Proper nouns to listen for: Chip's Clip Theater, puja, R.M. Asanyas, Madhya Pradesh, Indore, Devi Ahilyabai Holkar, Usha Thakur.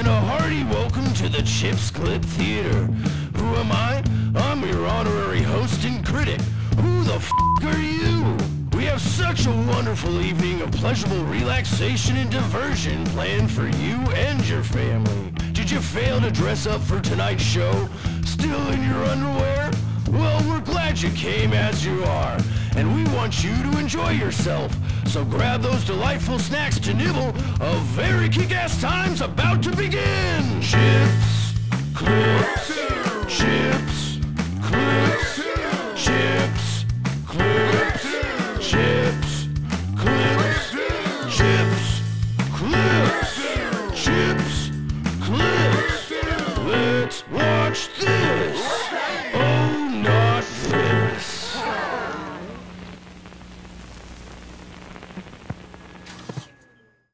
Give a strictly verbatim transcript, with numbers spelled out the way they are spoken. and a hearty welcome to the Chip's Clip Theater. Who am I? I'm your honorary host and critic. Who the f*** are you? We have such a wonderful evening of pleasurable relaxation and diversion planned for you and your family. Did you fail to dress up for tonight's show? Still in your underwear? Well, we're glad you came as you are, and we want you to enjoy yourself. So grab those delightful snacks to nibble. A very kick-ass time's about to begin! Chips, clips, chips, clips.